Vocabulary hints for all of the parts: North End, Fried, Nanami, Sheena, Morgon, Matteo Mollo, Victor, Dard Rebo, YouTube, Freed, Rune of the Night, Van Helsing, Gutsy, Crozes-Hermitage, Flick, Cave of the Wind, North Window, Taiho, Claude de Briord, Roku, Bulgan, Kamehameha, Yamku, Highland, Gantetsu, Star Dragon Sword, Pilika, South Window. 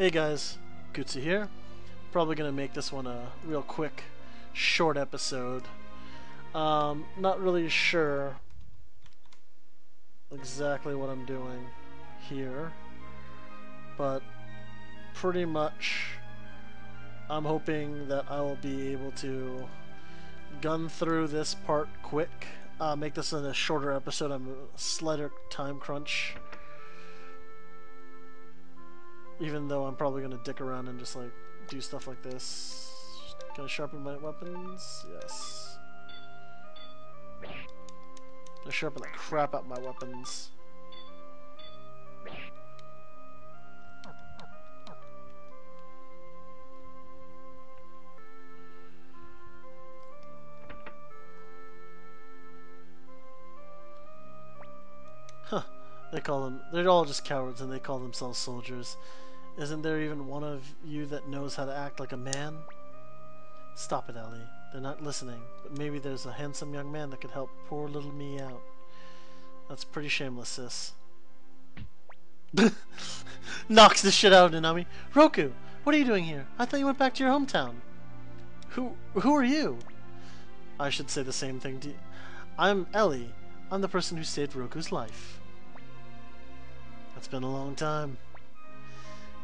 Hey guys, Gutsy here. Probably gonna make this one a real quick, short episode. Not really sure exactly what I'm doing here, but pretty much I'm hoping that I will be able to gun through this part quick. Make this in a shorter episode. I'm a slighter time crunch, even though I'm probably gonna dick around and just like do stuff like this. Can I sharpen my weapons? Yes. I sharpen the crap out of my weapons. Huh. They're all just cowards and they call themselves soldiers. Isn't there even one of you that knows how to act like a man? Stop it, Ellie. They're not listening, but maybe there's a handsome young man that could help poor little me out. That's pretty shameless, sis. Knocks the shit out of Nanami. Roku, what are you doing here? I thought you went back to your hometown. Who are you? I should say the same thing to you. I'm Ellie. I'm the person who saved Roku's life. It's been a long time.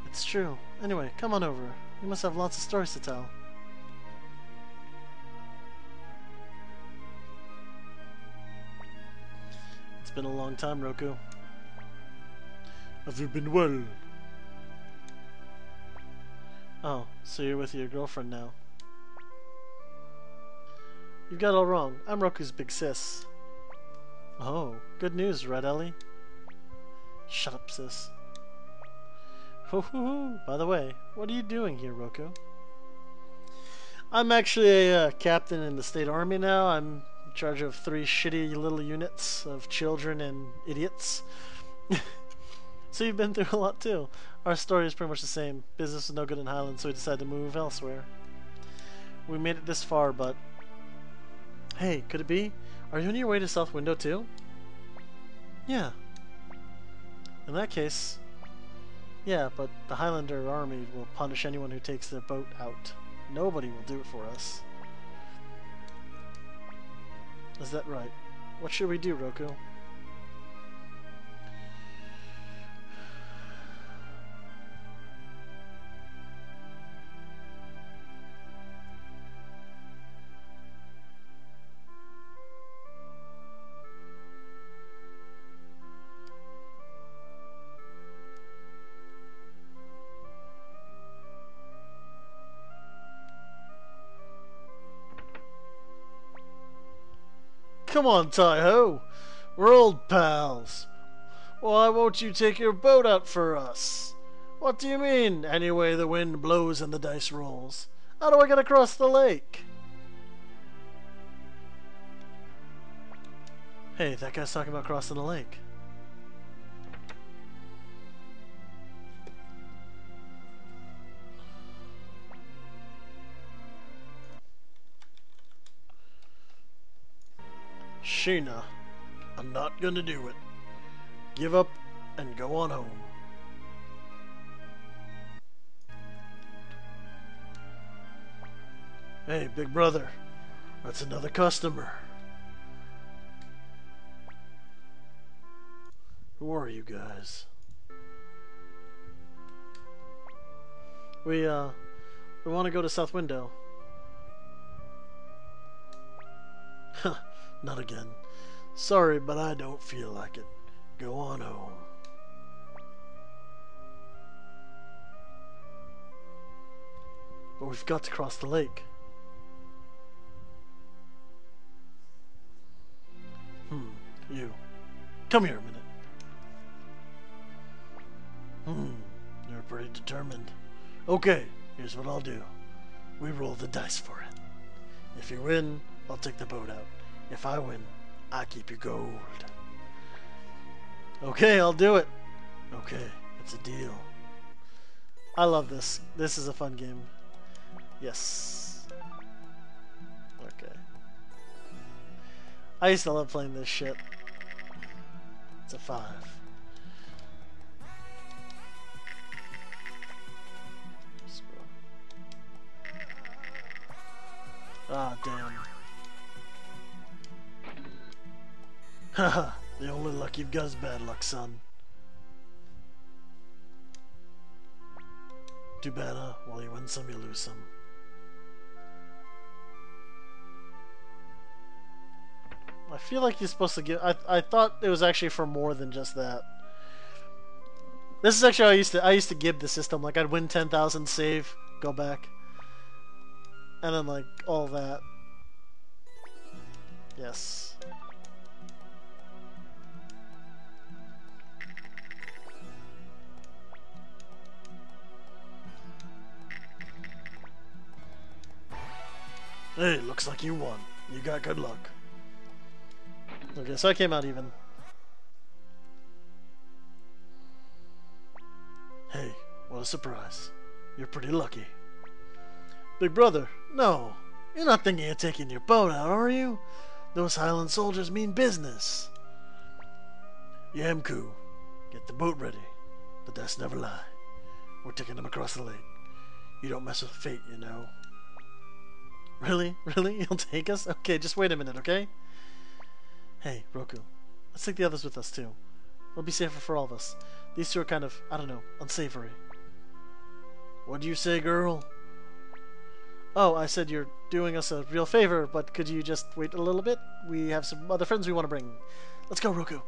It's true. Anyway, come on over. You must have lots of stories to tell. It's been a long time, Roku. Have you been well? Oh, so you're with your girlfriend now. You got it all wrong. I'm Roku's big sis. Oh, good news, right, Ellie? Shut up, sis. Hoo-hoo-hoo. By the way, what are you doing here, Roku? I'm actually a captain in the state army now. I'm in charge of 3 shitty little units of children and idiots. So you've been through a lot, too. Our story is pretty much the same. Business was no good in Highland, so we decided to move elsewhere. We made it this far, but... Hey, could it be? Are you on your way to South Window, too? Yeah. In that case, yeah, but the Highlander army will punish anyone who takes their boat out. Nobody will do it for us. Is that right? What should we do, Roku? Come on, Taiho. We're old pals. Why won't you take your boat out for us? What do you mean, anyway the wind blows and the dice rolls? How do I get across the lake? Hey, that guy's talking about crossing the lake. Sheena, I'm not gonna do it. Give up and go on home. Hey, big brother, that's another customer. Who are you guys? We want to go to South Window. Huh. Not again. Sorry, but I don't feel like it. Go on home. But we've got to cross the lake. You. Come here a minute. You're pretty determined. Okay, here's what I'll do. We roll the dice for it. If you win, I'll take the boat out. If I win, I keep your gold. Okay, I'll do it. Okay, it's a deal. I love this. This is a fun game. Yes. Okay. I used to love playing this shit. It's a 5. Ah, damn. Haha, the only luck you've got is bad luck, son. Too bad, huh? Well, you win some, you lose some. I feel like you're supposed to give... I thought it was actually for more than just that. This is actually how I used to give the system. Like, I'd win 10,000, save, go back. And then, like, all that. Yes. Hey, looks like you won. You got good luck. Okay, so I came out even. Hey, what a surprise. You're pretty lucky. Big brother, no. You're not thinking of taking your boat out, are you? Those Highland soldiers mean business. Yamku, get the boat ready. The deaths never lie. We're taking them across the lake. You don't mess with fate, you know. Really? Really? You'll take us? Okay, just wait a minute, okay? Hey, Roku, let's take the others with us, too. It'll be safer for all of us. These two are kind of, I don't know, unsavory. What do you say, girl? Oh, I said you're doing us a real favor, but could you just wait a little bit? We have some other friends we want to bring. Let's go, Roku.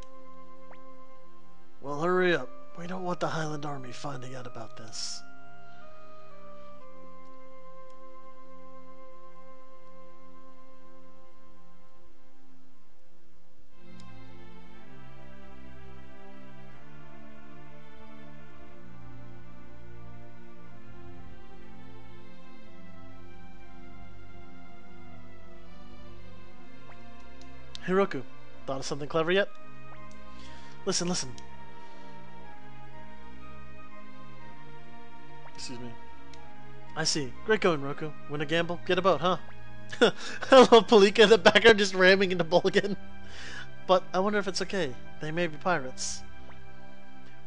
Well, hurry up. We don't want the Highland Army finding out about this. Hey Roku, thought of something clever yet? Listen, listen. Excuse me. I see. Great going, Roku. Win a gamble, get a boat, huh? I love Pilika in the background just ramming into Bulgan. But I wonder if it's okay. They may be pirates.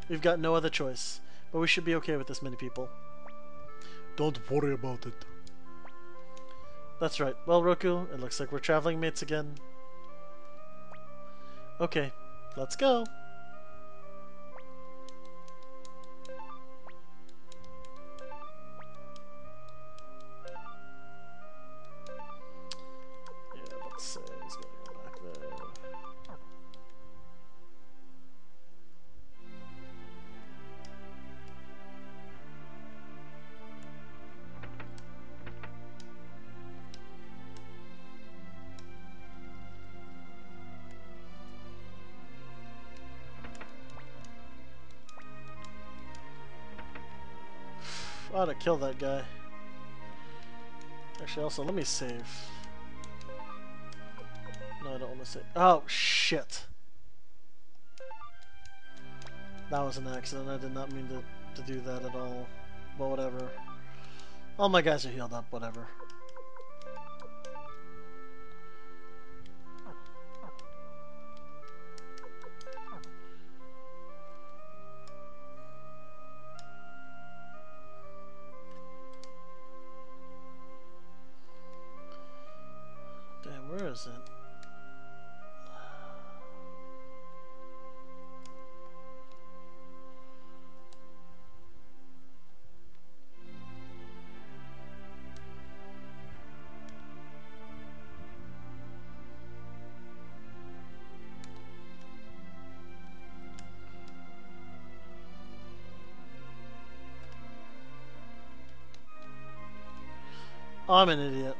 We've got no other choice, but we should be okay with this many people. Don't worry about it. That's right. Well, Roku, it looks like we're traveling mates again. Okay, let's go. Yeah, let's say he's gonna go back there. I ought to kill that guy. Actually, also, let me save. No, I don't want to save. Oh, shit. That was an accident. I did not mean to do that at all. But whatever. All my guys are healed up, whatever. Where is it? I'm an idiot.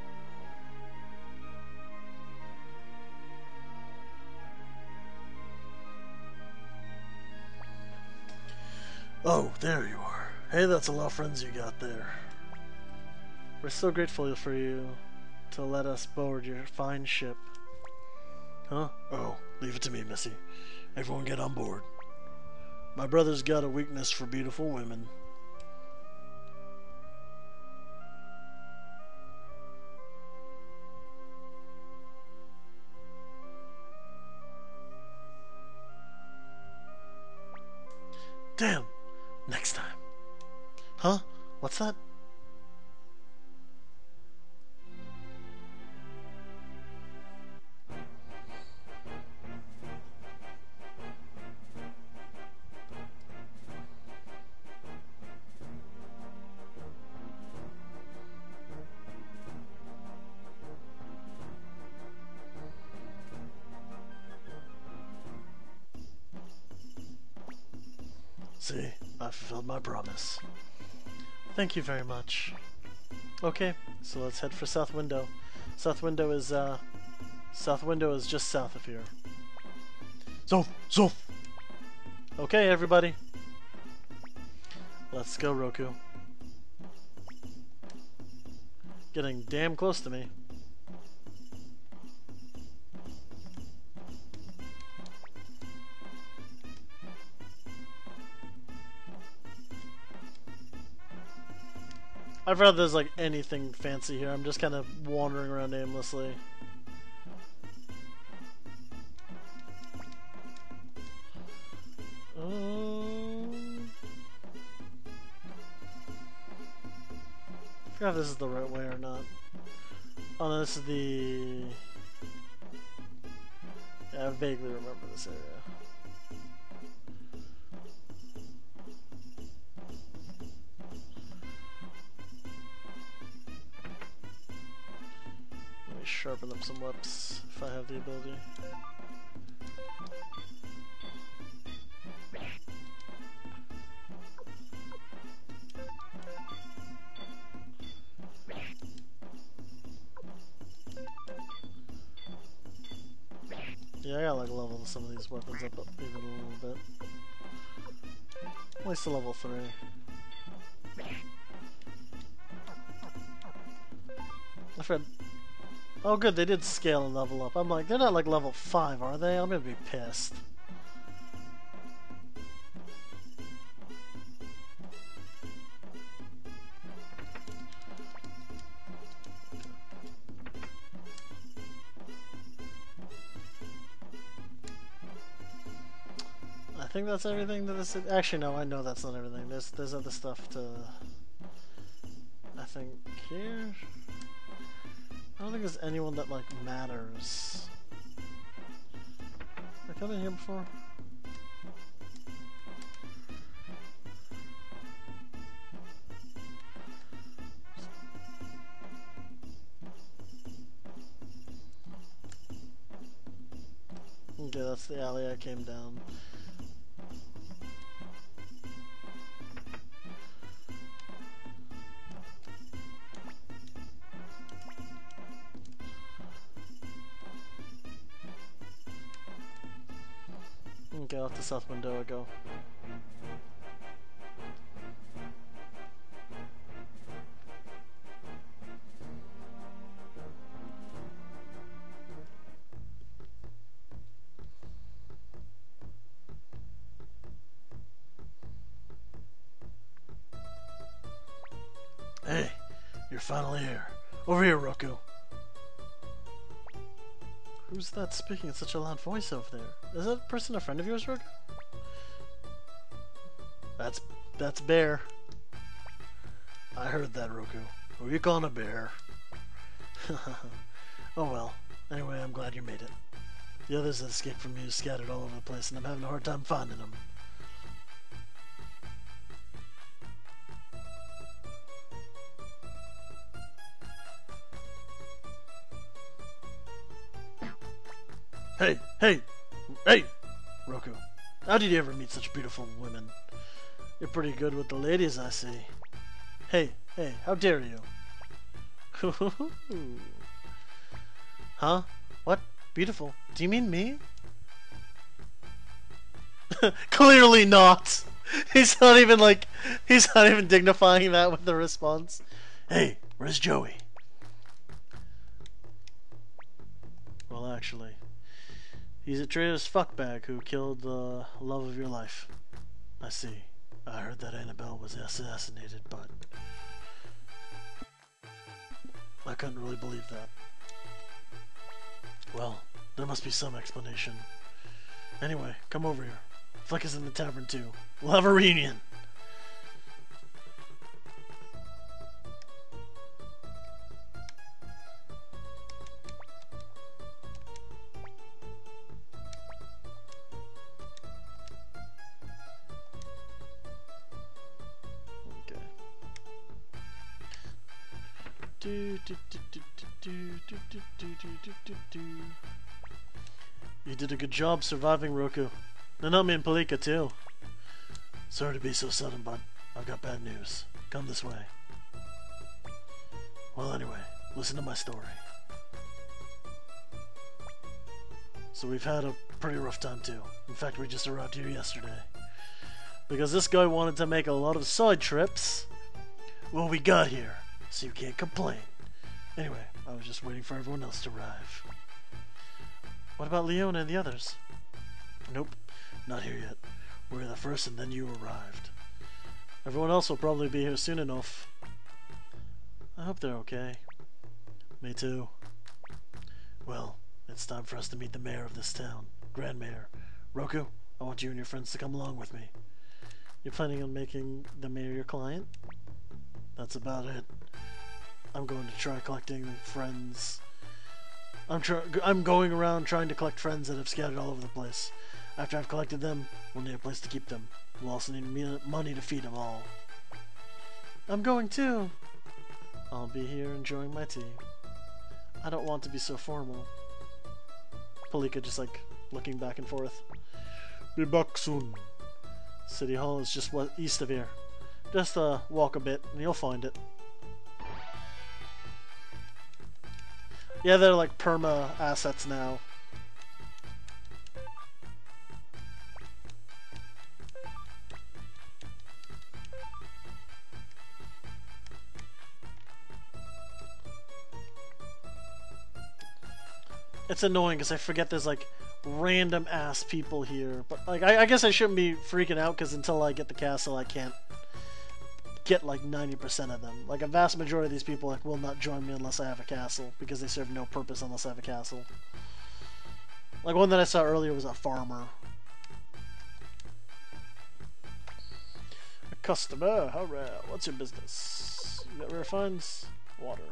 Oh, there you are. Hey, that's a lot of friends you got there. We're so grateful for you to let us board your fine ship. Huh? Oh, leave it to me, Missy. Everyone get on board. My brother's got a weakness for beautiful women. Damn! Next time. Huh? What's that? See, I fulfilled my promise. Thank you very much. Okay, so let's head for South Window. South Window is just south of here. So. Okay, everybody. Let's go, Roku. Getting damn close to me. I'd rather there's like anything fancy here. I'm just kind of wandering around aimlessly. I forgot if this is the right way or not. Oh no, this is the... Yeah, I vaguely remember this area. Let me sharpen up some whips if I have the ability. Yeah, I gotta like level some of these weapons up even a little bit. At least to level 3. I forgot. Oh good, they did scale and level up. I'm like, they're not like level 5, are they? I'm gonna be pissed. I think that's everything that this is. Actually, no, I know that's not everything. There's other stuff to. I think here. I don't think there's anyone that like matters. Have I come in here before? Okay, that's the alley I came down. Okay, out the South Window I go. Hey, you're finally here. Over here, Roku. Who's that speaking in such a loud voice over there? Is that person a friend of yours, Roku? That's Bear. I heard that, Roku. Who are you calling a bear? Oh well. Anyway, I'm glad you made it. The others that escaped from you scattered all over the place, and I'm having a hard time finding them. Hey! Roku, how did you ever meet such beautiful women? You're pretty good with the ladies, I see. Hey, how dare you? Huh? What? Beautiful? Do you mean me? Clearly not! He's not even dignifying that with the response. Hey, where's Joey? Well, actually... He's a traitorous fuckbag who killed the love of your life. I see. I heard that Annabelle was assassinated, but... I couldn't really believe that. Well, there must be some explanation. Anyway, come over here. Flick is in the tavern too. We'll have a reunion! You did a good job surviving, Roku. Nanami and Pilika, too. Sorry to be so sudden, but I've got bad news. Come this way. Well, anyway, listen to my story. So we've had a pretty rough time too. In fact, we just arrived here yesterday. Because this guy wanted to make a lot of side trips. Well, we got here, so you can't complain. Anyway, I was just waiting for everyone else to arrive. What about Leona and the others? Nope, not here yet. We were the first and then you arrived. Everyone else will probably be here soon enough. I hope they're okay. Me too. Well, it's time for us to meet the mayor of this town, Grand Mayor. Roku, I want you and your friends to come along with me. You're planning on making the mayor your client? That's about it. I'm going to try collecting friends. I'm going around trying to collect friends that have scattered all over the place. After I've collected them, we'll need a place to keep them. We'll also need money to feed them all. I'm going too! I'll be here enjoying my tea. I don't want to be so formal. Pilika just like looking back and forth. Be back soon. City Hall is just east of here. Just walk a bit and you'll find it. Yeah, they're like perma assets now. It's annoying because I forget there's like random ass people here, but like I guess I shouldn't be freaking out because until I get the castle I can't get like 90% of them. Like a vast majority of these people like will not join me unless I have a castle because they serve no purpose unless I have a castle. Like one that I saw earlier was a farmer. A customer, hurrah, what's your business? You got rare finds? Water.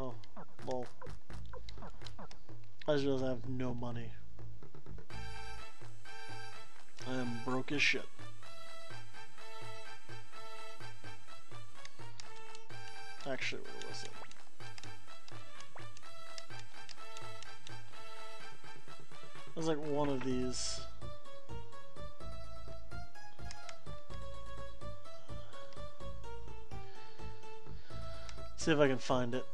Oh, lol. I just realized I have no money. I am broke as shit. Actually, where was it? It was like one of these. See if I can find it.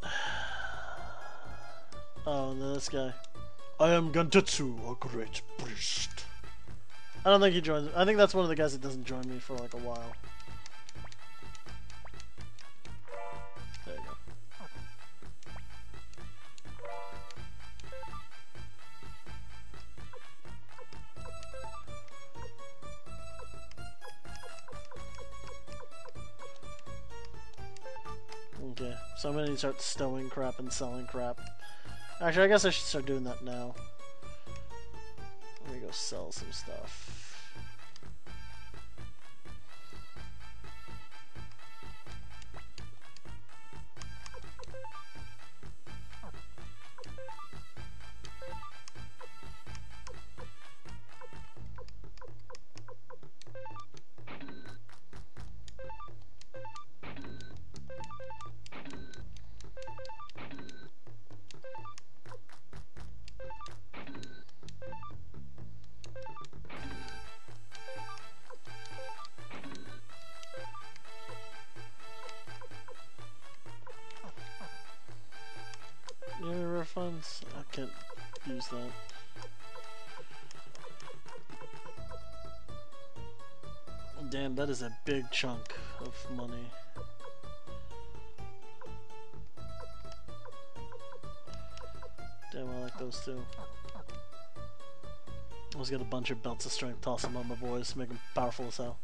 Oh, and then this guy. I am Gantetsu, a great priest. I don't think he joins. I think that's one of the guys that doesn't join me for like a while. There you go. Okay, so I'm gonna need to start stowing crap and selling crap. Actually, I guess I should start doing that now. Let me go sell some stuff. I can't use that. Damn, that is a big chunk of money. Damn, I like those too. I just got a bunch of belts of strength, toss them on my boys, make them powerful as hell.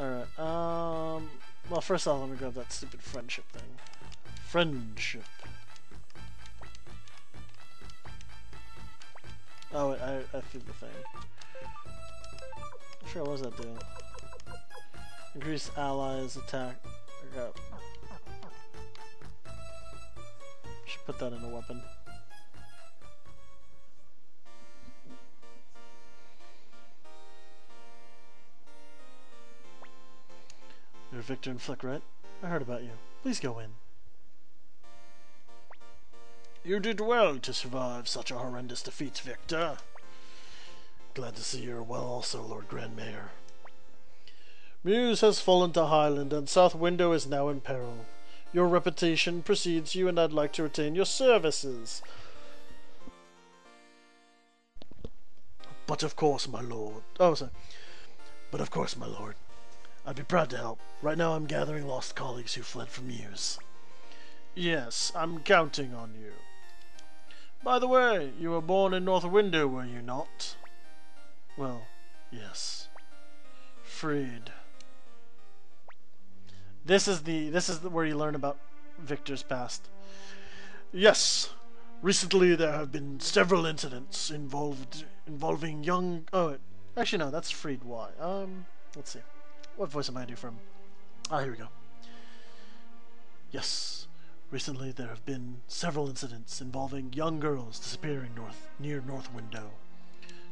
Alright, well, first off, let me grab that stupid friendship thing. Friendship. Oh, wait, I threw the thing. I'm sure, what does that do? Increase allies attack. I got. Should put that in a weapon. You're Victor and Flick, right? I heard about you. Please go in. You did well to survive such a horrendous defeat, Victor. Glad to see you're well also, Lord Grand Mayor. Muse has fallen to Highland, and South Window is now in peril. Your reputation precedes you, and I'd like to retain your services. But of course, my lord... Oh, sorry. But of course, my lord. I'd be proud to help. Right now I'm gathering lost colleagues who fled from Muse. Yes, I'm counting on you. By the way, you were born in North Window, were you not? Well, yes. Freed. This is where you learn about Victor's past. Yes. Recently there have been several incidents involving young... Oh, actually no, that's Freed Y. Let's see. What voice am I do from? Ah, here we go. Yes. Recently there have been several incidents involving young girls disappearing near North Window.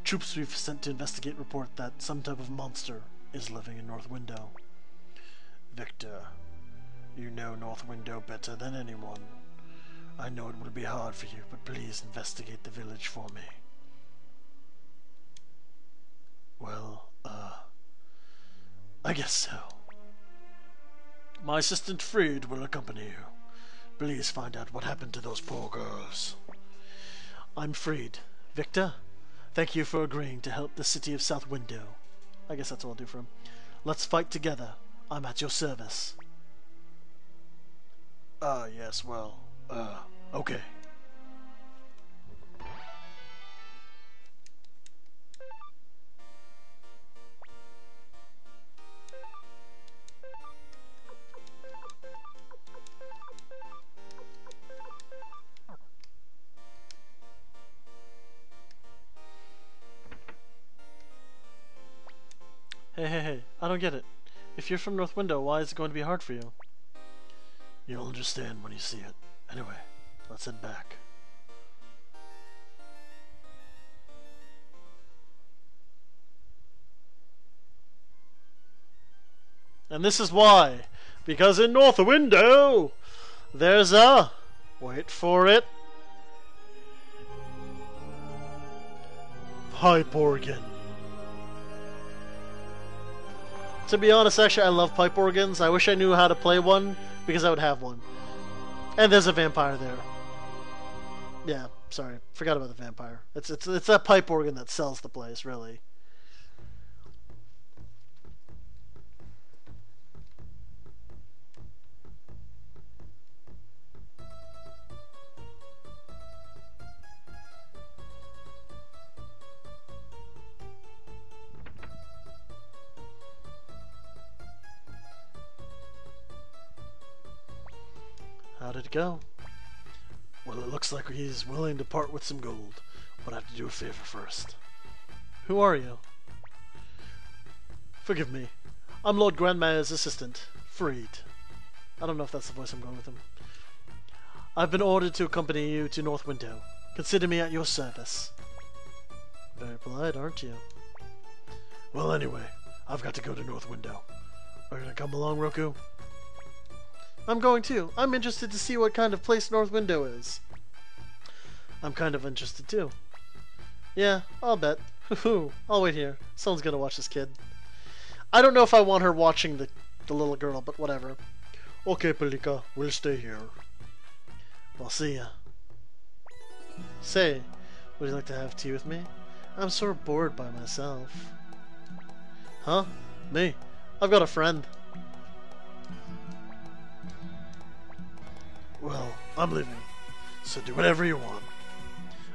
Troops we've sent to investigate report that some type of monster is living in North Window. Victor, you know North Window better than anyone. I know it will be hard for you, but please investigate the village for me. Well, I guess so. My assistant Fried will accompany you. Please find out what happened to those poor girls. I'm Fried. Victor, thank you for agreeing to help the city of South Window. I guess that's all I'll do for him. Let's fight together. I'm at your service. Ah, yes, well, okay. Hey, I don't get it. If you're from North Window, why is it going to be hard for you? You'll understand when you see it. Anyway, let's head back. And this is why. Because in North Window, there's a... Wait for it. Pipe organ. To be honest, actually, I love pipe organs. I wish I knew how to play one, because I would have one. And there's a vampire there. Yeah, sorry. Forgot about the vampire. It's that pipe organ that sells the place, really. How did it go? Well, it looks like he's willing to part with some gold, but I have to do a favor first. Who are you? Forgive me. I'm Lord Grand Mayor's assistant, Freed. I don't know if that's the voice I'm going with him. I've been ordered to accompany you to North Window. Consider me at your service. Very polite, aren't you? Well, anyway, I've got to go to North Window. Are you gonna come along, Roku? I'm going too. I'm interested to see what kind of place North Window is. I'm kind of interested too. Yeah, I'll bet. Hoo-hoo. I'll wait here. Someone's gonna watch this kid. I don't know if I want her watching the little girl, but whatever. Okay, Pilika, we'll stay here. I'll see ya. Say, would you like to have tea with me? I'm sort of bored by myself. Huh? Me? I've got a friend. Well, I'm leaving, so do whatever you want.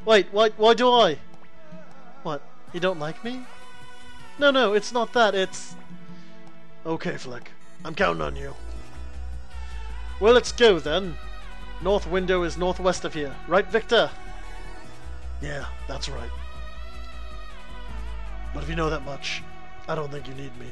Wait, why do I? What, you don't like me? No, it's not that, it's... Okay, Flick, I'm counting on you. Well, let's go then. North Window is northwest of here, right, Victor? Yeah, that's right. But if you know that much, I don't think you need me.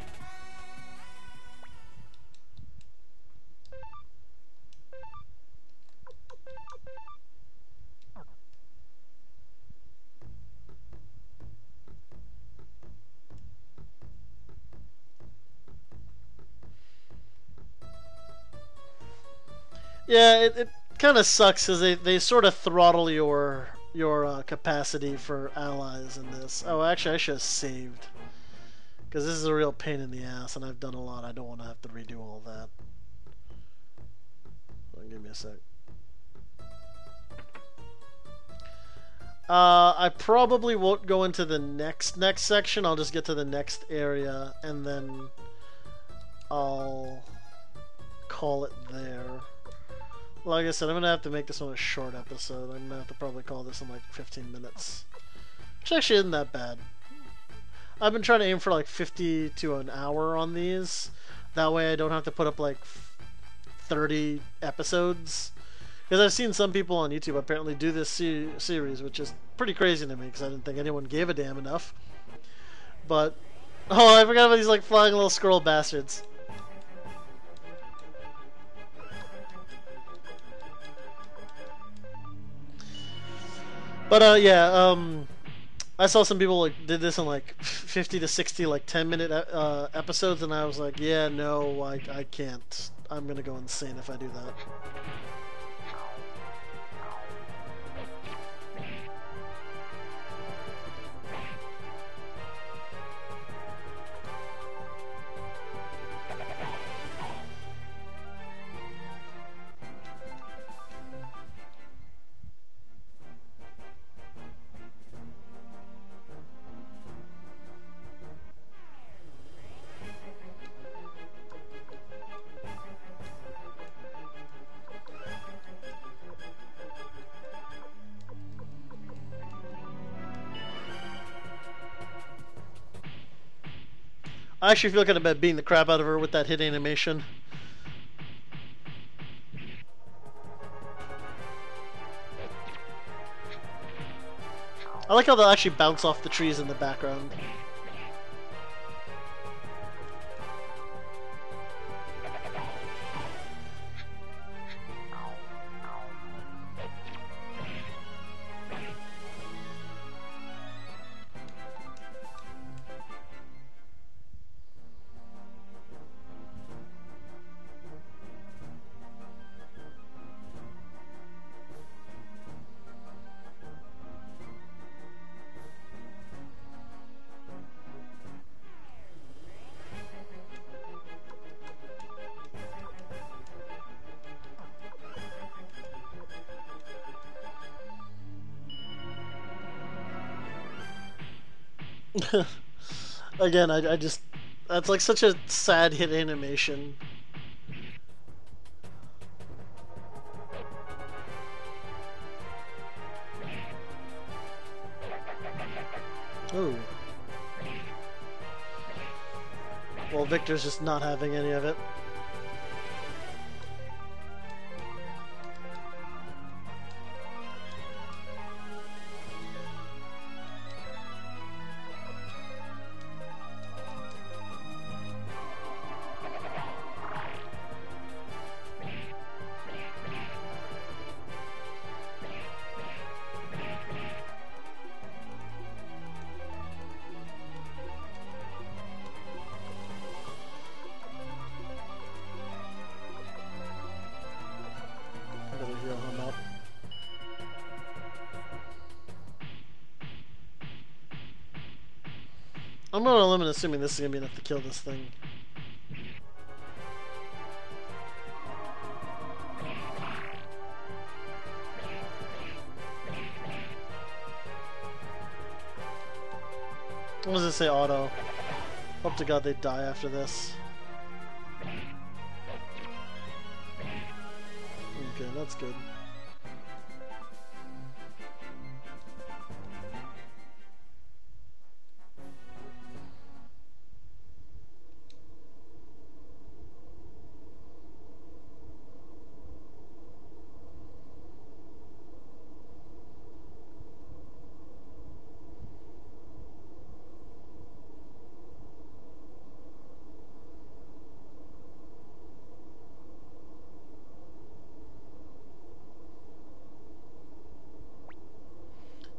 Yeah, it kind of sucks because they sort of throttle your capacity for allies in this. Oh, actually, I should have saved, because this is a real pain in the ass, and I've done a lot. I don't want to have to redo all that. So give me a sec. I probably won't go into the next section. I'll just get to the next area, and then I'll call it there. Like I said, I'm going to have to make this one a short episode. I'm going to have to probably call this in like 15 minutes. Which actually isn't that bad. I've been trying to aim for like 50 to an hour on these. That way I don't have to put up like 30 episodes. Because I've seen some people on YouTube apparently do this series, which is pretty crazy to me, because I didn't think anyone gave a damn enough. But, oh, I forgot about these like flying little squirrel bastards. But, yeah, I saw some people like did this in like 50 to 60 like 10-minute episodes, and I was like, yeah, no, I can't. I'm going to go insane if I do that. I actually feel kind of bad beating the crap out of her with that hit animation. I like how they'll actually bounce off the trees in the background. Again, I just... That's like such a sad hit animation. Ooh. Well, Victor's just not having any of it. I'm on a limb and assuming this is going to be enough to kill this thing. What does it say, auto? Hope to God they die after this. Okay, that's good.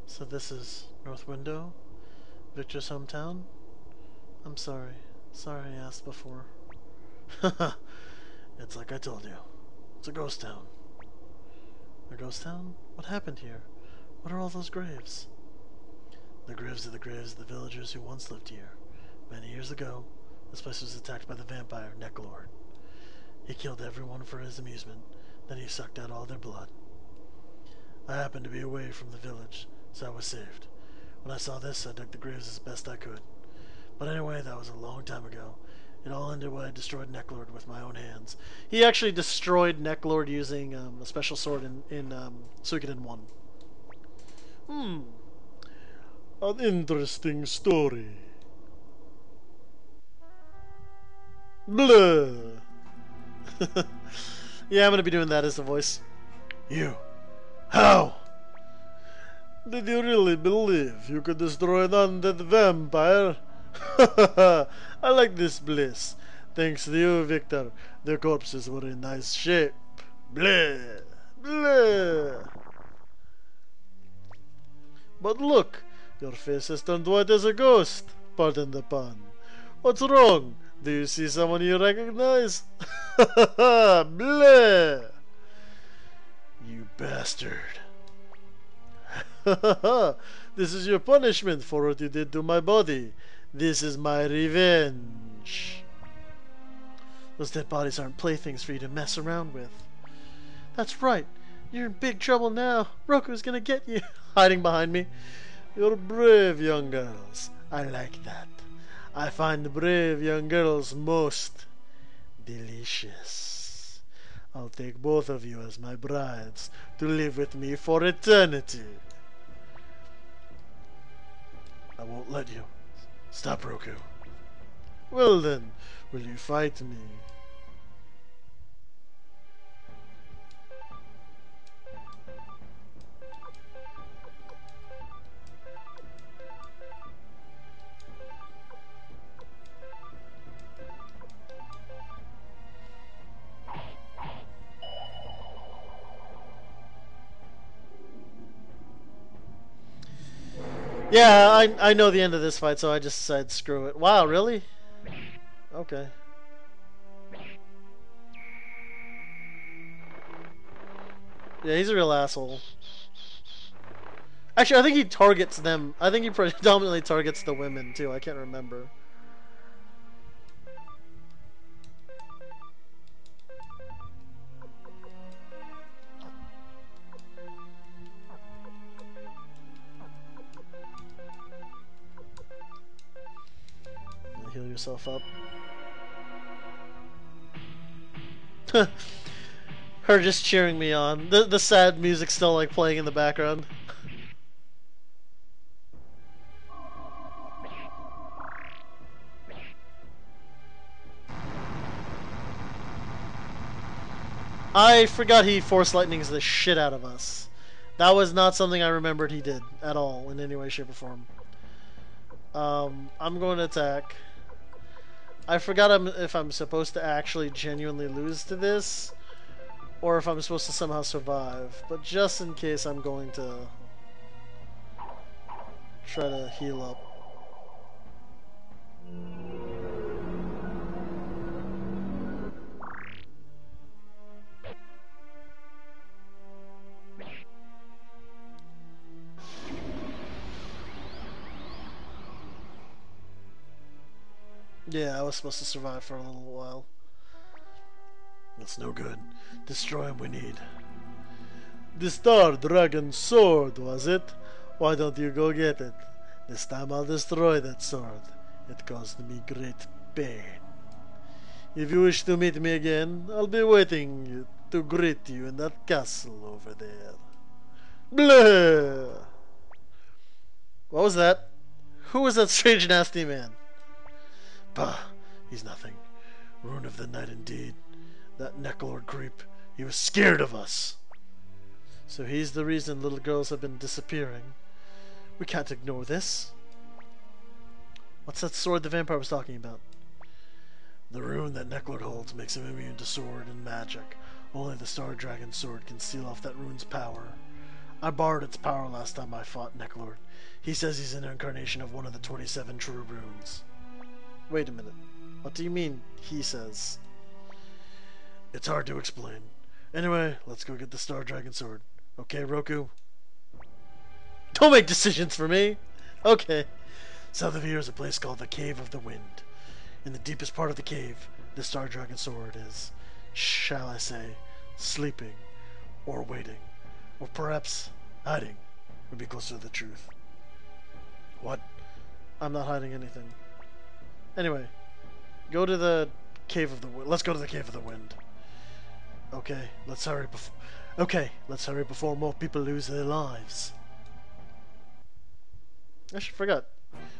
So this is North Window, Victor's hometown. I'm sorry. Sorry I asked before. It's like I told you. It's a ghost town. A ghost town? What happened here? What are all those graves? The graves of the graves of the villagers who once lived here. Many years ago, this place was attacked by the vampire, Neclord. He killed everyone for his amusement, then he sucked out all their blood. I happened to be away from the village, so I was saved. When I saw this, I dug the graves as best I could. But anyway, that was a long time ago. It all ended when I destroyed Neclord with my own hands. He actually destroyed Neclord using a special sword in Suikoden 1. An interesting story. Bleh. Yeah, I'm gonna be doing that as the voice. You. How? Did you really believe you could destroy an undead vampire? I like this bliss. Thanks to you, Victor. The corpses were in nice shape. Bleh. Bleh. But look. Your face has turned white as a ghost. Pardon the pun. What's wrong? Do you see someone you recognize? Bleh! You bastard. This is your punishment for what you did to my body. This is my revenge. Those dead bodies aren't playthings for you to mess around with. That's right. You're in big trouble now. Roku's gonna get you. Hiding behind me. You're brave young girls. I like that. I find brave young girls most delicious. I'll take both of you as my brides to live with me for eternity. I won't let you. Stop, Roku. Well then, will you fight me? Yeah, I know the end of this fight, so I just said screw it. Wow, really? Okay. Yeah, he's a real asshole. Actually, I think he targets them. I think he predominantly targets the women, too. I can't remember. Heal yourself up. Her just cheering me on. The sad music still like playing in the background. I forgot he force lightnings the shit out of us. That was not something I remembered he did at all in any way, shape, or form. I'm going to attack. I forgot if I'm supposed to actually genuinely lose to this, or if I'm supposed to somehow survive. But just in case, I'm going to try to heal up. Yeah, I was supposed to survive for a little while. That's no good. Destroy him we need. The Star Dragon Sword, was it? Why don't you go get it? This time I'll destroy that sword. It caused me great pain. If you wish to meet me again, I'll be waiting to greet you in that castle over there. Bleh! What was that? Who was that strange, nasty man? Bah, he's nothing. Rune of the Night indeed. That Necklord creep. He was scared of us. So he's the reason little girls have been disappearing. We can't ignore this. What's that sword the vampire was talking about? The rune that Necklord holds makes him immune to sword and magic. Only the Star Dragon Sword can seal off that rune's power. I borrowed its power last time I fought Necklord. He says he's an incarnation of one of the 27 true runes. Wait a minute. What do you mean, he says? It's hard to explain. Anyway, let's go get the Star Dragon Sword. Okay, Roku. Don't make decisions for me! Okay. South of here is a place called the Cave of the Wind. In the deepest part of the cave, the Star Dragon Sword is, shall I say, sleeping, or waiting, or perhaps hiding would be closer to the truth. What? I'm not hiding anything. Anyway, go to the Cave of the Wind. Let's go to the Cave of the Wind. Okay, let's hurry before more people lose their lives. I should forget.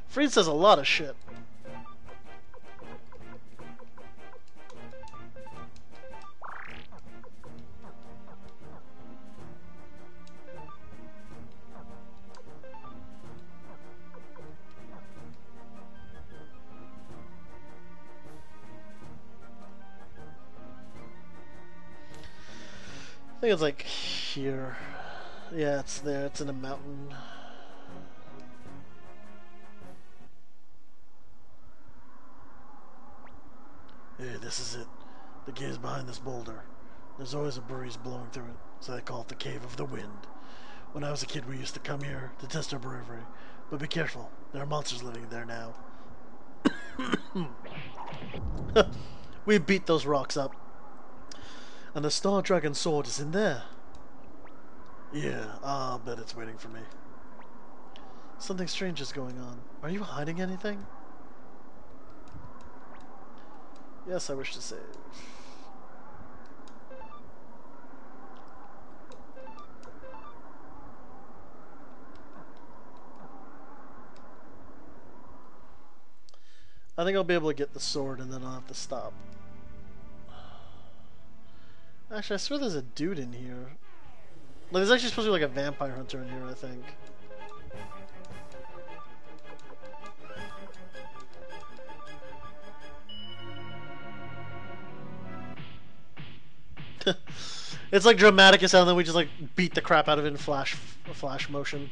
Freed says a lot of shit. I think it's like here. Yeah, it's there. It's in a mountain. Hey, this is it. The cave is behind this boulder. There's always a breeze blowing through it, so they call it the Cave of the Wind. When I was a kid, we used to come here to test our bravery. But be careful. There are monsters living there now. We beat those rocks up. And the Star Dragon Sword is in there. Yeah, I'll bet it's waiting for me. Something strange is going on. Are you hiding anything? Yes, I wish to save. I think I'll be able to get the sword and then I'll have to stop. Actually, I swear there's a dude in here. Like, there's actually supposed to be like a vampire hunter in here, I think. It's like Dramaticus, and then we just like beat the crap out of it in flash motion.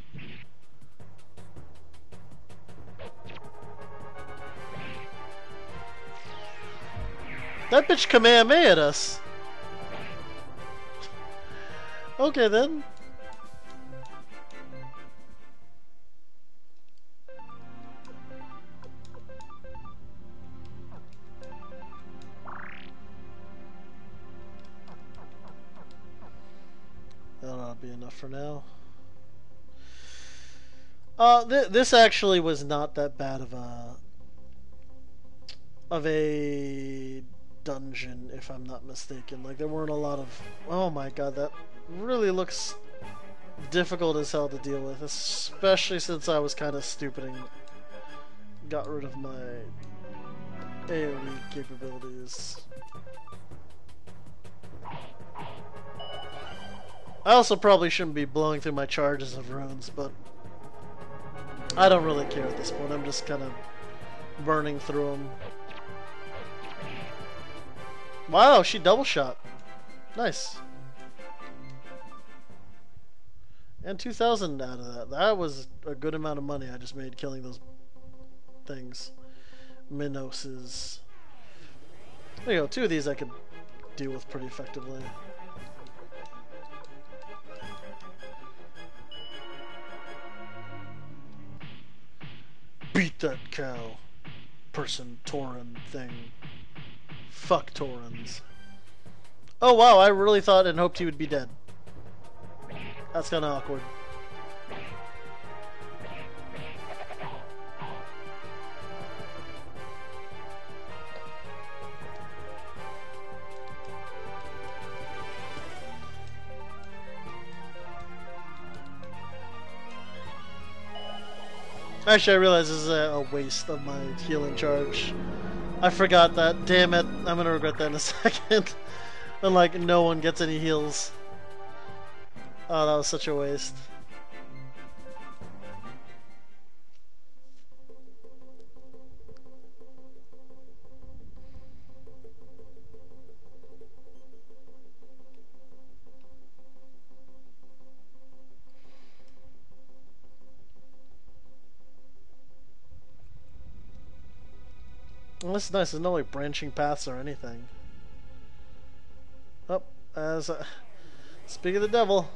That bitch Kamehameha'd us. Okay, then. That'll be enough for now. This actually was not that bad of a dungeon, if I'm not mistaken. Like, there weren't a lot of... Oh my god, that really looks difficult as hell to deal with, especially since I was kind of stupid and got rid of my AoE capabilities. I also probably shouldn't be blowing through my charges of runes, but I don't really care at this point. I'm just kind of burning through them. Wow, she double shot. Nice. And 2,000 out of that. That was a good amount of money I just made killing those things. Minoses. There you go, 2 of these I could deal with pretty effectively. Beat that cow. Person, Tauren, thing. Fuck Taurens. Oh wow, I really thought and hoped he would be dead. That's kinda awkward. Actually, I realize this is a waste of my healing charge. I forgot that. Damn it. I'm gonna regret that in a second. And like, no one gets any heals. Oh, that was such a waste. Well, this is nice. There's no like branching paths or anything. Oh, as speak of the devil.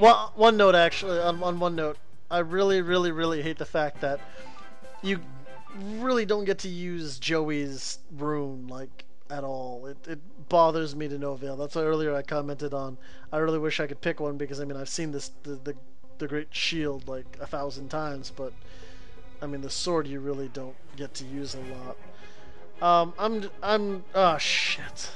One note, actually, on one note, I really hate the fact that you really don't get to use Joey's rune, like, at all. It bothers me to no avail. That's why earlier I commented on, I really wish I could pick one, because, I mean, I've seen this, the Great Shield, like, 1,000 times, but, I mean, the sword you really don't get to use a lot. Oh, shit.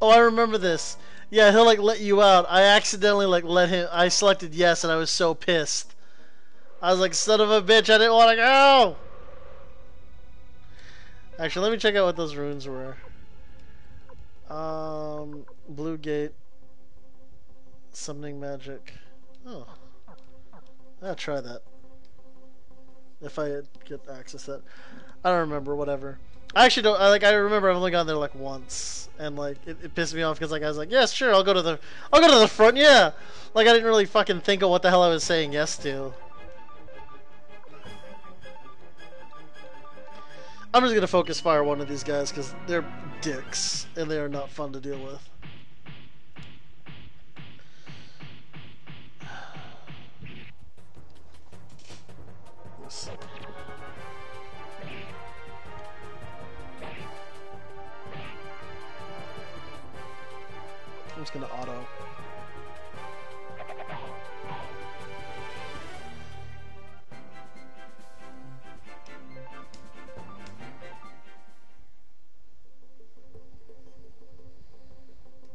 Oh, I remember this. Yeah, he'll like let you out. I accidentally like let him. I selected yes, and I was so pissed. I was like, son of a bitch, I didn't want to go. Actually, let me check out what those runes were. Blue Gate, summoning magic. Oh, I'll try that. If I get access to that, I don't remember. Whatever. I actually don't, I remember I've only gone there like once, and like, it pissed me off because like, I was like, yes, sure, I'll go to the front, yeah! Like, I didn't really fucking think of what the hell I was saying yes to. I'm just gonna focus fire one of these guys because they're dicks, and they are not fun to deal with. Let's see. I'm just gonna auto.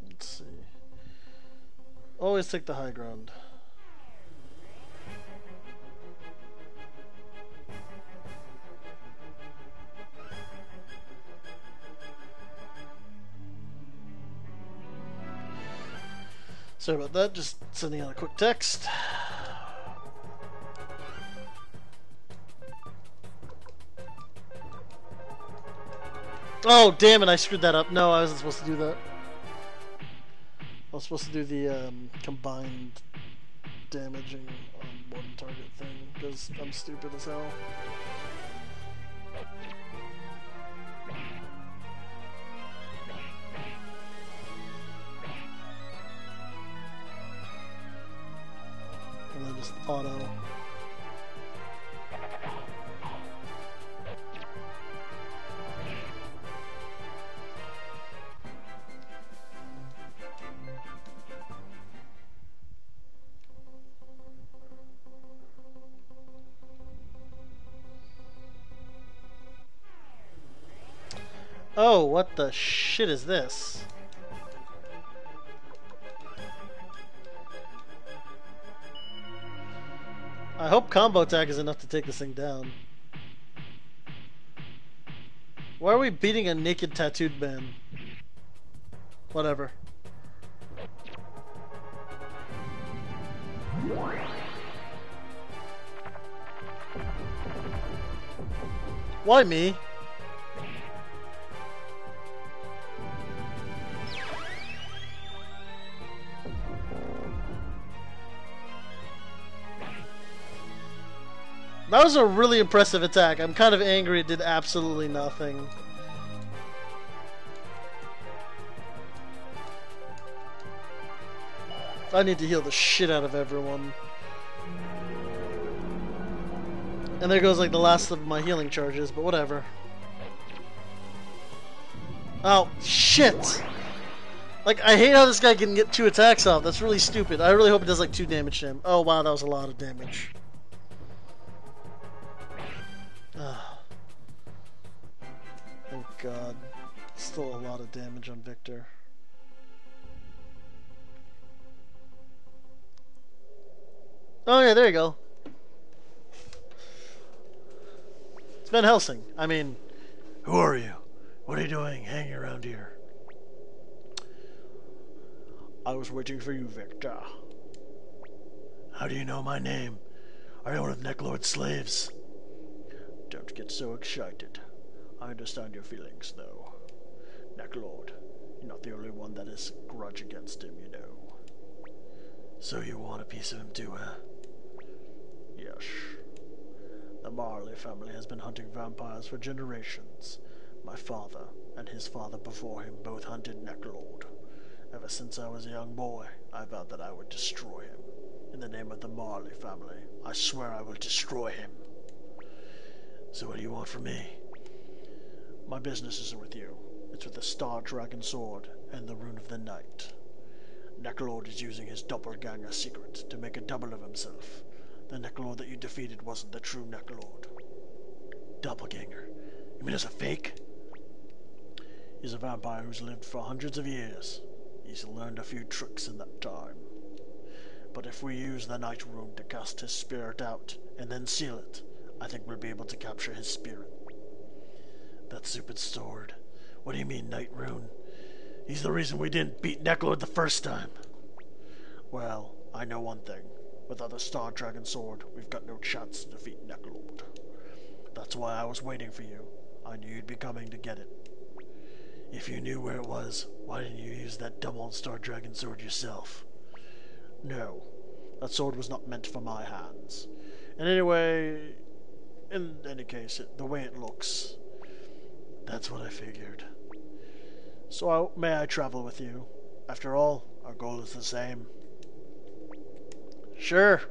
Let's see. Always take the high ground. Sorry about that, just sending out a quick text. Oh, damn it, I screwed that up. No, I wasn't supposed to do that. I was supposed to do the combined damaging on one target thing, because I'm stupid as hell. And then just auto. Oh, what the shit is this? I hope combo attack is enough to take this thing down. Why are we beating a naked tattooed man? Whatever. Why me? That was a really impressive attack. I'm kind of angry it did absolutely nothing. I need to heal the shit out of everyone. And there goes like the last of my healing charges, but whatever. Oh, shit! Like, I hate how this guy can get 2 attacks off. That's really stupid. I really hope it does like 2 damage to him. Oh wow, that was a lot of damage. Thank God. Still a lot of damage on Victor. Oh yeah, there you go. It's Van Helsing. I mean, who are you? What are you doing hanging around here? I was waiting for you, Victor. How do you know my name? Are you one of Neclord's slaves? Don't get so excited. I understand your feelings, though. Neclord, you're not the only one that has a grudge against him, you know. So you want a piece of him too, huh? Yes. The Marley family has been hunting vampires for generations. My father and his father before him both hunted Neclord. Ever since I was a young boy, I vowed that I would destroy him. In the name of the Marley family, I swear I will destroy him. So what do you want from me? My business isn't with you. It's with the Star Dragon Sword and the Rune of the Night. Neclord is using his doppelganger secret to make a double of himself. The Neclord that you defeated wasn't the true Neclord. Doppelganger? You mean as a fake? He's a vampire who's lived for hundreds of years. He's learned a few tricks in that time. But if we use the Night Rune to cast his spirit out and then seal it, I think we'll be able to capture his spirit. That stupid sword. What do you mean, Night Rune? He's the reason we didn't beat Neclord the first time. Well, I know one thing. Without the Star Dragon Sword, we've got no chance to defeat Neclord. That's why I was waiting for you. I knew you'd be coming to get it. If you knew where it was, why didn't you use that dumb old Star Dragon Sword yourself? No. That sword was not meant for my hands. And anyway... in any case, the way it looks, that's what I figured. So may I travel with you? After all, our goal is the same. Sure.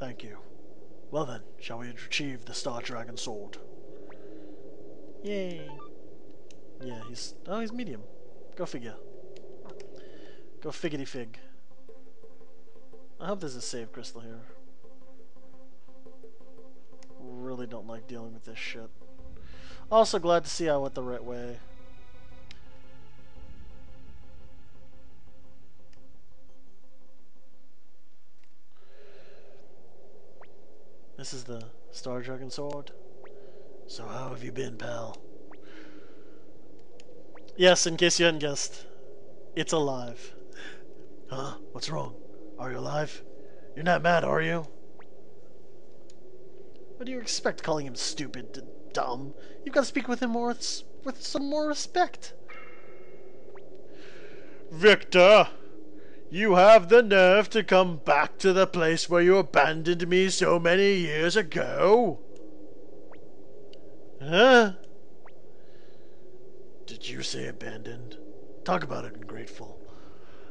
Thank you. Well then, shall we retrieve the Star Dragon Sword? Yay. Yeah, he's medium. Go figure. Go figgity fig. I hope there's a save crystal here. Really don't like dealing with this shit. Also glad to see I went the right way. This is the Star Dragon Sword. So how have you been, pal? Yes, in case you hadn't guessed, it's alive. Huh? What's wrong? Are you alive? You're not mad, are you? What do you expect, calling him stupid and dumb? You've got to speak with him more with some more respect. Victor! You have the nerve to come back to the place where you abandoned me so many years ago? Huh? Did you say abandoned? Talk about it, ungrateful.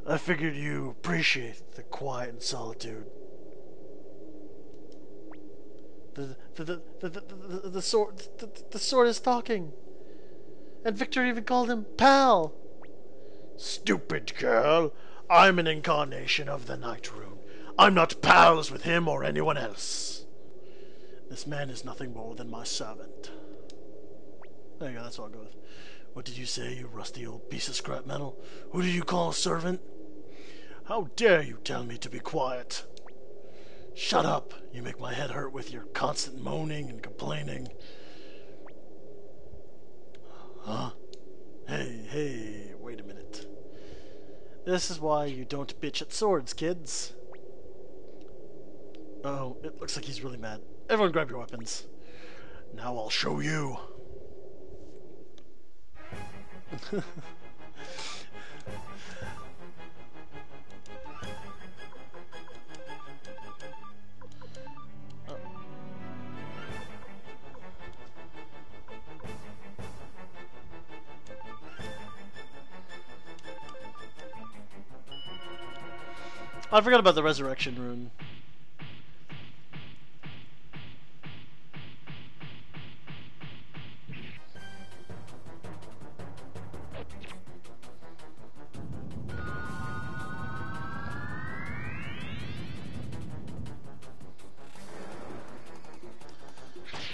I figured you appreciate the quiet and solitude. The sword is talking. And Victor even called him pal. Stupid girl. I'm an incarnation of the Night Rune. I'm not pals with him or anyone else. This man is nothing more than my servant. There you go, that's all I'll go with. What did you say, you rusty old piece of scrap metal? Who do you call a servant? How dare you tell me to be quiet? Shut up. You make my head hurt with your constant moaning and complaining. Huh? Hey, wait a minute. This is why you don't bitch at swords, kids. Oh, it looks like he's really mad. Everyone grab your weapons. Now I'll show you. I forgot about the resurrection rune.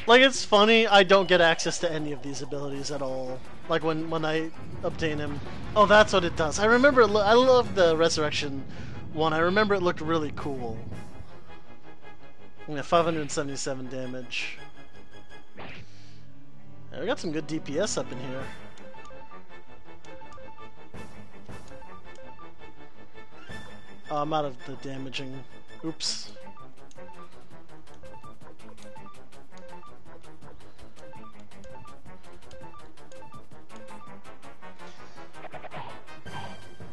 Like, it's funny, I don't get access to any of these abilities at all. Like, when I obtain him. Oh, that's what it does. I remember, I love the resurrection one. I remember it looked really cool. Yeah, 577 damage. Yeah, we got some good DPS up in here. Oh, I'm out of the damaging. Oops.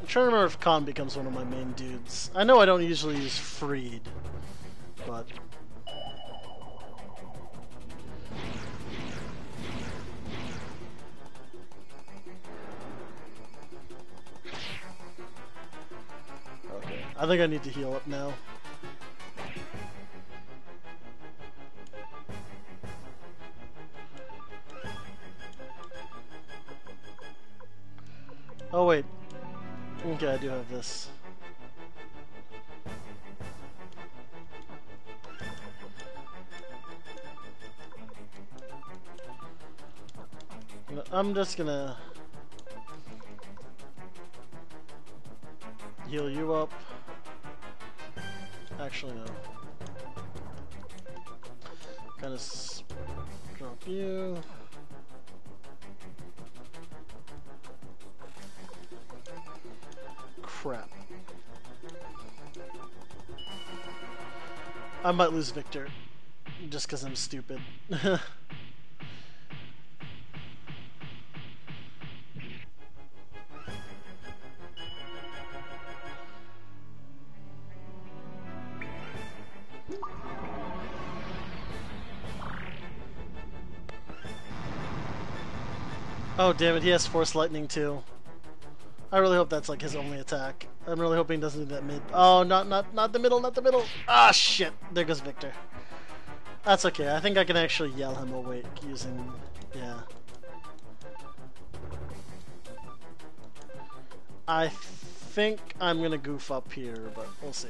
I'm trying to remember if Khan becomes one of my main dudes. I know I don't usually use Freed, but... okay, I think I need to heal up now. Oh wait. Okay, I do have this. I'm just gonna heal you up. Actually, no. Kind of drop you. Crap. I might lose Victor just because I'm stupid. Oh, damn it, he has Force Lightning too. I really hope that's like his only attack. I'm really hoping he doesn't do that mid. Oh, not the middle, not the middle. Ah, shit. There goes Victor. That's okay. I think I can actually yell him awake using, yeah. I think I'm gonna goof up here, but we'll see.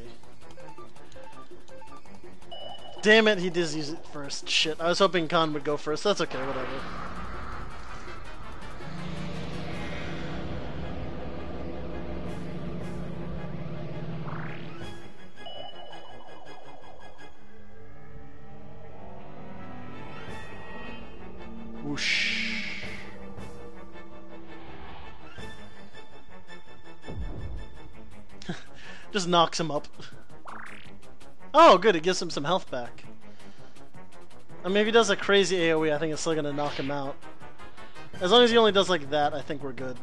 Damn it, he did use it first. Shit. I was hoping Khan would go first. That's okay, whatever. Just knocks him up. Oh, good, it gives him some health back. I mean, if he does a crazy AoE, I think it's still gonna knock him out. As long as he only does like that, I think we're good.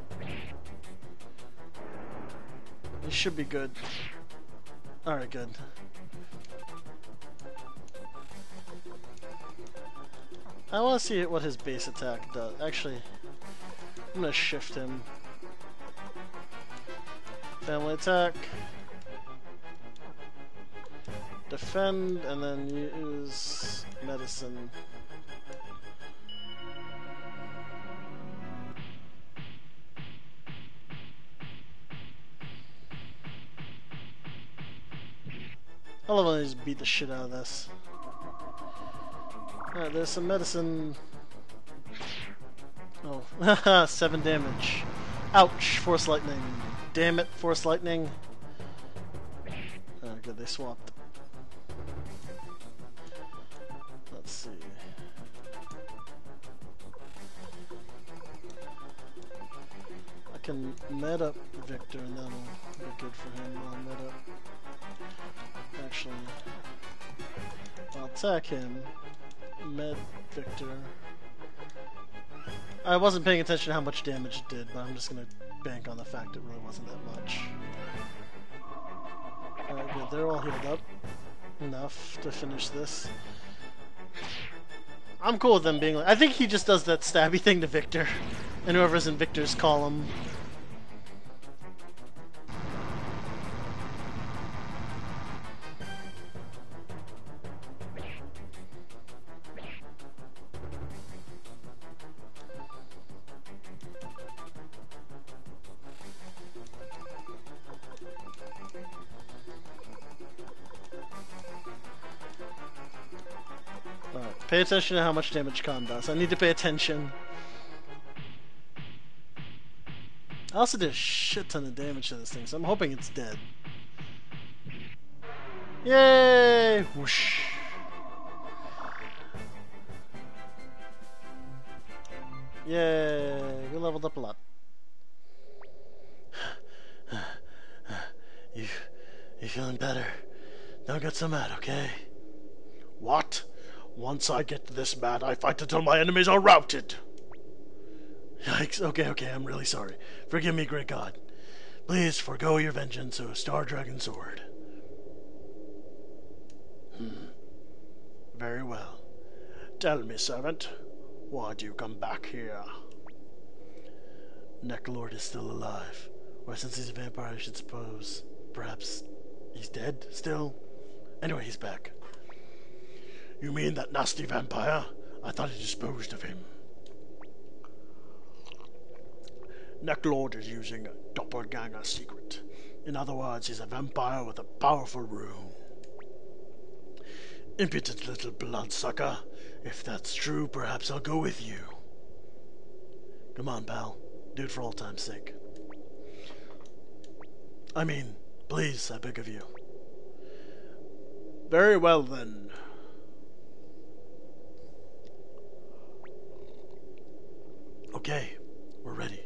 This should be good. Alright, good. I want to see what his base attack does. Actually, I'm going to shift him. Family attack. Defend, and then use medicine. I love when I just beat the shit out of this. Alright, there's some medicine. Oh, haha, 7 damage. Ouch, force lightning. Damn it, force lightning. Oh, good, they swapped. Let's see. I can med up Victor, and that'll be good for him while I med up. Actually, I'll attack him. Med Victor. I wasn't paying attention to how much damage it did, but I'm just gonna bank on the fact it really wasn't that much. Alright, good. They're all healed up. Enough to finish this. I'm cool with them being like. I think he just does that stabby thing to Victor, and whoever's in Victor's column. Pay attention to how much damage Khan does. I need to pay attention. I also did a shit ton of damage to this thing, so I'm hoping it's dead. Yay! Whoosh! Yay! We leveled up a lot. You feeling better? Don't get so mad, okay? What? Once I get this mad, I fight until my enemies are routed! Yikes, okay, I'm really sorry. Forgive me, great God. Please forgo your vengeance, O Star Dragon Sword. Very well. Tell me, servant, why do you come back here? Neclord is still alive. Or since he's a vampire, I should suppose. Perhaps he's dead still? Anyway, he's back. You mean that nasty vampire? I thought he disposed of him. Neclord is using a doppelganger secret. In other words, he's a vampire with a powerful rune. Impudent little bloodsucker. If that's true, perhaps I'll go with you. Come on, pal. Do it for all time's sake. I mean, please, I beg of you. Very well, then. Okay, we're ready.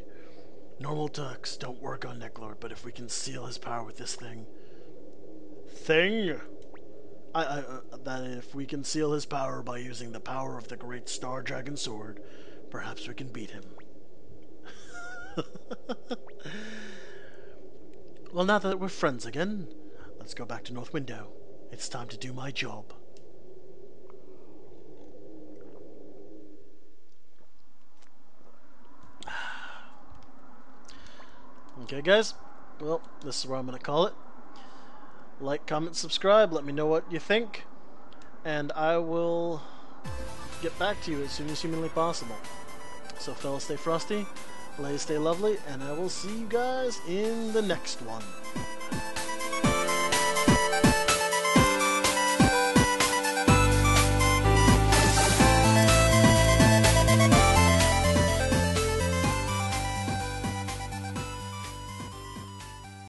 Normal attacks don't work on Neclord, but if we can seal his power with this thing... that if we can seal his power by using the power of the Great Star Dragon Sword, perhaps we can beat him. Well, now that we're friends again, let's go back to North Window. It's time to do my job. Okay guys, well, this is where I'm going to call it. Like, comment, subscribe, let me know what you think, and I will get back to you as soon as humanly possible. So fellas, stay frosty, ladies, stay lovely, and I will see you guys in the next one.